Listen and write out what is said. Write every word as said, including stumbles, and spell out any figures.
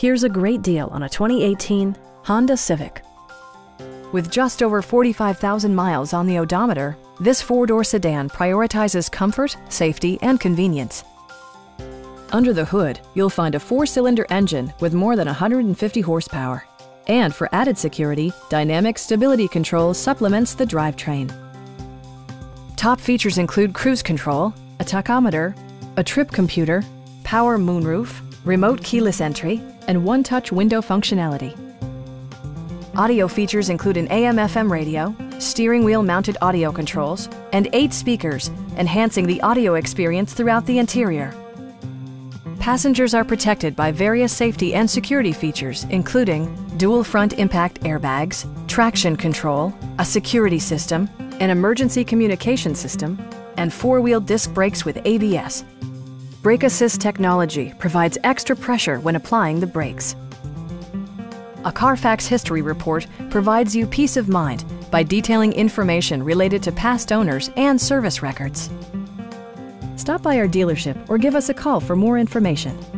Here's a great deal on a twenty eighteen Honda Civic. With just over forty-five thousand miles on the odometer, this four-door sedan prioritizes comfort, safety, and convenience. Under the hood, you'll find a four-cylinder engine with more than one hundred fifty horsepower. And for added security, Dynamic Stability Control supplements the drivetrain. Top features include cruise control, a tachometer, a trip computer, power moonroof, remote keyless entry, and one-touch window functionality. Audio features include an A M F M radio, steering wheel mounted audio controls, and eight speakers, enhancing the audio experience throughout the interior. Passengers are protected by various safety and security features, including dual front impact airbags, traction control, a security system, an emergency communication system, and four-wheel disc brakes with A B S. Brake Assist technology provides extra pressure when applying the brakes. A Carfax history report provides you peace of mind by detailing information related to past owners and service records. Stop by our dealership or give us a call for more information.